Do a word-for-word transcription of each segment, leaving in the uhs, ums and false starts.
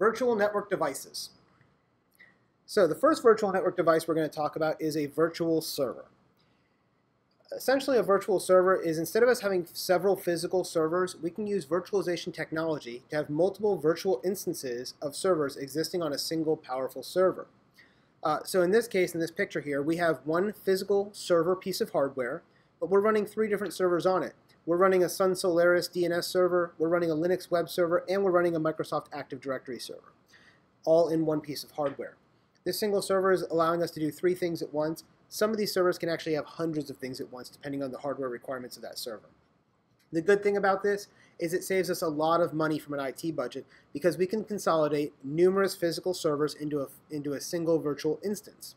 virtual network devices. So the first virtual network device we're going to talk about is a virtual server. Essentially, a virtual server is, instead of us having several physical servers, we can use virtualization technology to have multiple virtual instances of servers existing on a single powerful server. Uh, so in this case, in this picture here, we have one physical server piece of hardware, but we're running three different servers on it. We're running a Sun Solaris D N S server, we're running a Linux web server, and we're running a Microsoft Active Directory server, all in one piece of hardware. This single server is allowing us to do three things at once. Some of these servers can actually have hundreds of things at once, depending on the hardware requirements of that server. The good thing about this is it saves us a lot of money from an I T budget, because we can consolidate numerous physical servers into a, into a single virtual instance.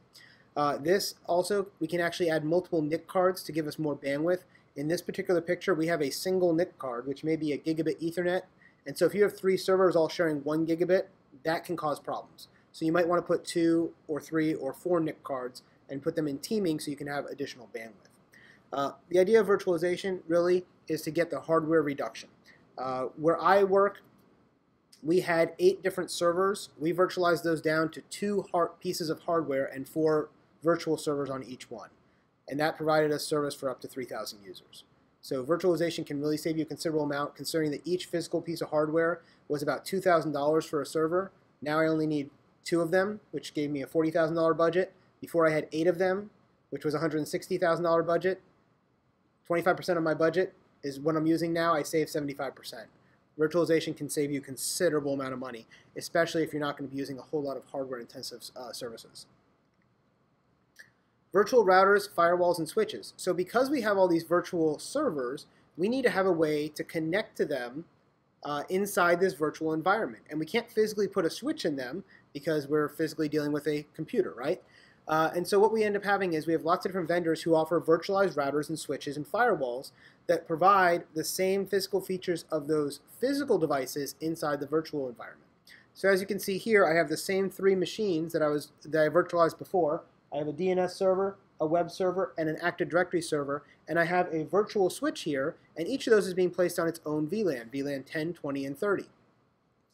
Uh, this also, we can actually add multiple N I C cards to give us more bandwidth. In this particular picture, we have a single N I C card, which may be a gigabit Ethernet. And so if you have three servers all sharing one gigabit, that can cause problems. So you might want to put two or three or four N I C cards and put them in teaming so you can have additional bandwidth. Uh, the idea of virtualization really is to get the hardware reduction. Uh, where I work, we had eight different servers. We virtualized those down to two hard pieces of hardware and four virtual servers on each one. And that provided us service for up to three thousand users. So virtualization can really save you a considerable amount, considering that each physical piece of hardware was about two thousand dollars for a server. Now I only need two of them, which gave me a forty thousand dollar budget. Before I had eight of them, which was a one hundred sixty thousand dollar budget. twenty-five percent of my budget is what I'm using now. I save seventy-five percent. Virtualization can save you a considerable amount of money, especially if you're not going to be using a whole lot of hardware-intensive uh, services. Virtual routers, firewalls, and switches. So because we have all these virtual servers, we need to have a way to connect to them uh, inside this virtual environment. And we can't physically put a switch in them because we're physically dealing with a computer, right? Uh, and so what we end up having is we have lots of different vendors who offer virtualized routers and switches and firewalls that provide the same physical features of those physical devices inside the virtual environment. So as you can see here, I have the same three machines that I, was, that I virtualized before. I have a D N S server, a web server, and an Active Directory server, and I have a virtual switch here, and each of those is being placed on its own V LAN, V LAN ten, twenty, and thirty,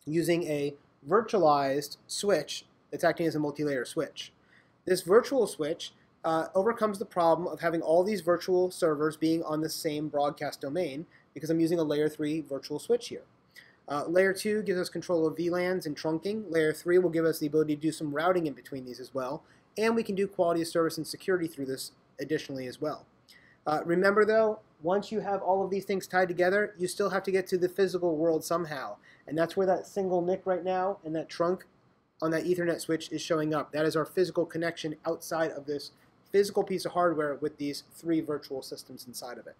using a virtualized switch that's acting as a multi-layer switch. This virtual switch uh, overcomes the problem of having all these virtual servers being on the same broadcast domain, because I'm using a layer three virtual switch here. Uh, layer two gives us control of V LANs and trunking. Layer three will give us the ability to do some routing in between these as well, and we can do quality of service and security through this additionally as well. Uh, remember though, once you have all of these things tied together, you still have to get to the physical world somehow, and that's where that single N I C right now and that trunk on that Ethernet switch is showing up. That is our physical connection outside of this physical piece of hardware with these three virtual systems inside of it.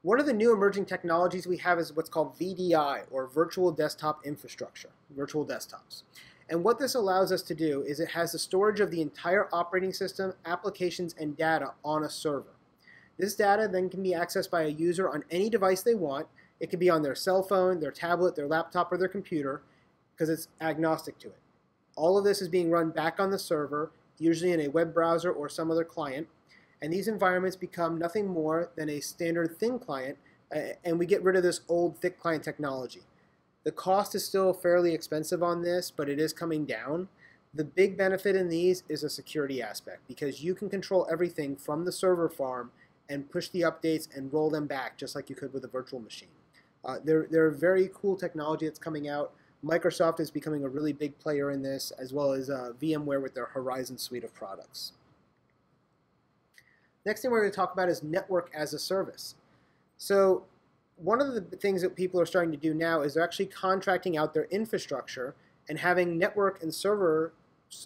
One of the new emerging technologies we have is what's called V D I, or Virtual Desktop Infrastructure, virtual desktops. And what this allows us to do is it has the storage of the entire operating system, applications, and data on a server. This data then can be accessed by a user on any device they want. It can be on their cell phone, their tablet, their laptop, or their computer, because it's agnostic to it. All of this is being run back on the server, usually in a web browser or some other client, and these environments become nothing more than a standard thin client, and we get rid of this old thick client technology. The cost is still fairly expensive on this, but it is coming down. The big benefit in these is a security aspect, because you can control everything from the server farm and push the updates and roll them back just like you could with a virtual machine. Uh, they're, they're very cool technology that's coming out. Microsoft is becoming a really big player in this, as well as uh, VMware with their Horizon suite of products. Next thing we're going to talk about is network as a service. So one of the things that people are starting to do now is they're actually contracting out their infrastructure and having network and server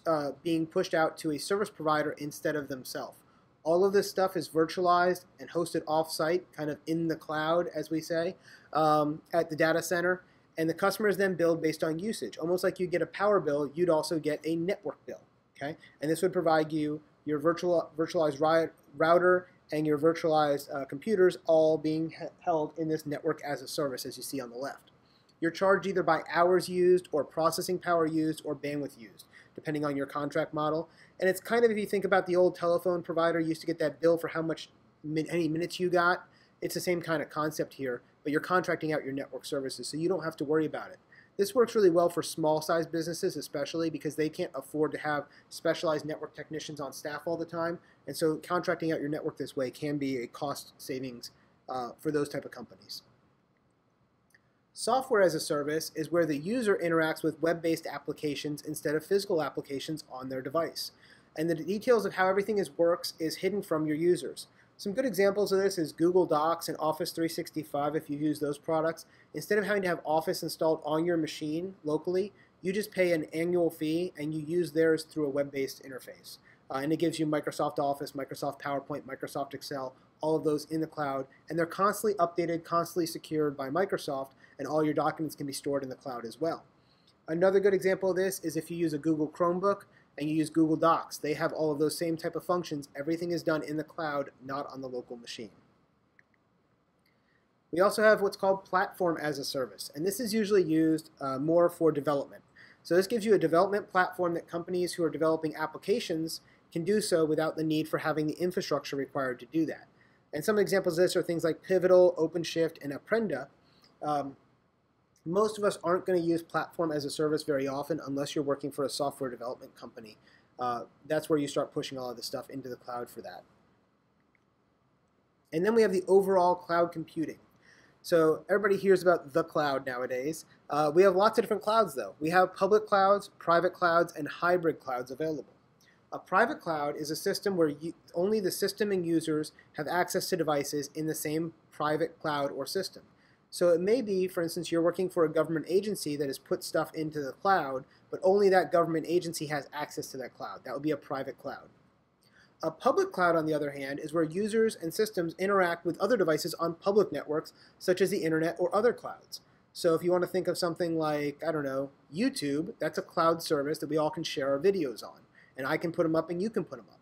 uh, being pushed out to a service provider instead of themselves. All of this stuff is virtualized and hosted offsite, kind of in the cloud, as we say, um, at the data center. And the customers then build based on usage. Almost like you get a power bill, you'd also get a network bill. Okay? And this would provide you your virtual, virtualized router and your virtualized uh, computers all being held in this network as a service, as you see on the left. You're charged either by hours used or processing power used or bandwidth used, depending on your contract model. And it's kind of, if you think about the old telephone provider, you used to get that bill for how much, how many minutes you got. It's the same kind of concept here, but you're contracting out your network services, so you don't have to worry about it. This works really well for small-sized businesses especially, because they can't afford to have specialized network technicians on staff all the time, and so contracting out your network this way can be a cost savings uh, for those type of companies. Software as a service is where the user interacts with web-based applications instead of physical applications on their device, and the details of how everything is works is hidden from your users. Some good examples of this is Google Docs and Office three sixty-five if you use those products. Instead of having to have Office installed on your machine locally, you just pay an annual fee and you use theirs through a web-based interface. Uh, and it gives you Microsoft Office, Microsoft PowerPoint, Microsoft Excel, all of those in the cloud. And they're constantly updated, constantly secured by Microsoft, and all your documents can be stored in the cloud as well. Another good example of this is if you use a Google Chromebook, and you use Google Docs. They have all of those same type of functions. Everything is done in the cloud, not on the local machine. We also have what's called platform as a service, and this is usually used uh, more for development. So this gives you a development platform that companies who are developing applications can do so without the need for having the infrastructure required to do that. And some examples of this are things like Pivotal, OpenShift, and Apprenda. Um, Most of us aren't going to use platform as a service very often unless you're working for a software development company. Uh, that's where you start pushing all of this stuff into the cloud for that. And then we have the overall cloud computing. So everybody hears about the cloud nowadays. Uh, we have lots of different clouds though. We have public clouds, private clouds, and hybrid clouds available. A private cloud is a system where you, only the system and users have access to devices in the same private cloud or system. So it may be, for instance, you're working for a government agency that has put stuff into the cloud, but only that government agency has access to that cloud. That would be a private cloud. A public cloud, on the other hand, is where users and systems interact with other devices on public networks, such as the internet or other clouds. So if you want to think of something like, I don't know, YouTube, that's a cloud service that we all can share our videos on. And I can put them up and you can put them up.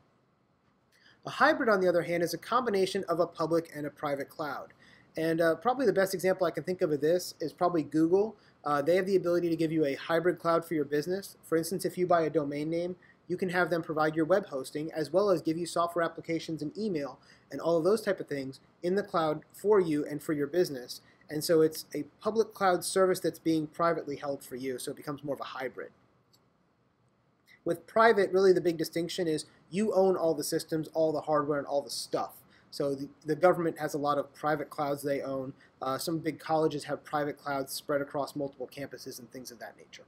A hybrid, on the other hand, is a combination of a public and a private cloud. And uh, probably the best example I can think of of this is probably Google. Uh, they have the ability to give you a hybrid cloud for your business. For instance, if you buy a domain name, you can have them provide your web hosting as well as give you software applications and email and all of those type of things in the cloud for you and for your business. And so it's a public cloud service that's being privately held for you, so it becomes more of a hybrid. With private, really the big distinction is you own all the systems, all the hardware, and all the stuff. So the, the government has a lot of private clouds they own. Uh, some big colleges have private clouds spread across multiple campuses and things of that nature.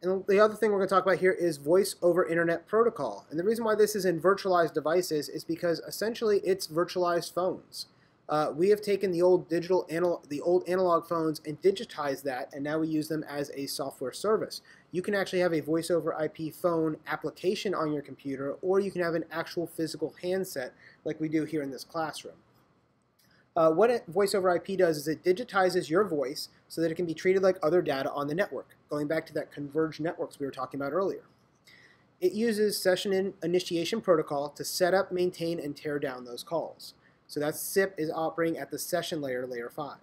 And the other thing we're going to talk about here is voice over internet protocol. And the reason why this is in virtualized devices is because essentially it's virtualized phones. Uh, we have taken the old digital analog, the old analog phones and digitized that, and now we use them as a software service. You can actually have a voice over I P phone application on your computer, or you can have an actual physical handset like we do here in this classroom. Uh, what voice over I P does is it digitizes your voice so that it can be treated like other data on the network, going back to that converged networks we were talking about earlier. It uses session initiation protocol to set up, maintain, and tear down those calls. So that S I P is operating at the session layer, layer five.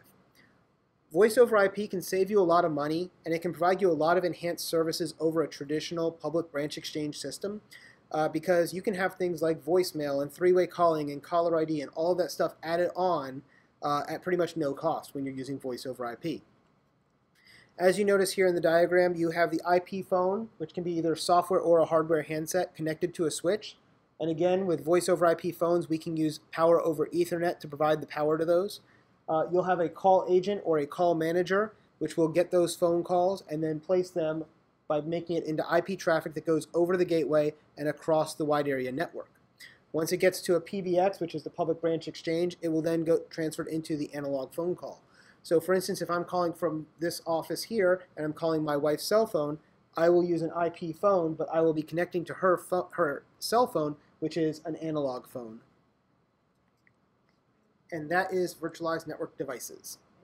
Voice over I P can save you a lot of money, and it can provide you a lot of enhanced services over a traditional public branch exchange system uh, because you can have things like voicemail and three-way calling and caller I D and all that stuff added on uh, at pretty much no cost when you're using voice over I P. As you notice here in the diagram, you have the I P phone, which can be either software or a hardware handset connected to a switch. And again, with voice over I P phones, we can use power over Ethernet to provide the power to those. Uh, you'll have a call agent or a call manager, which will get those phone calls and then place them by making it into I P traffic that goes over the gateway and across the wide area network. Once it gets to a P B X, which is the public branch exchange, it will then go transferred into the analog phone call. So for instance, if I'm calling from this office here and I'm calling my wife's cell phone, I will use an I P phone, but I will be connecting to her, her cell phone, which is an analog phone. And that is virtualized network devices.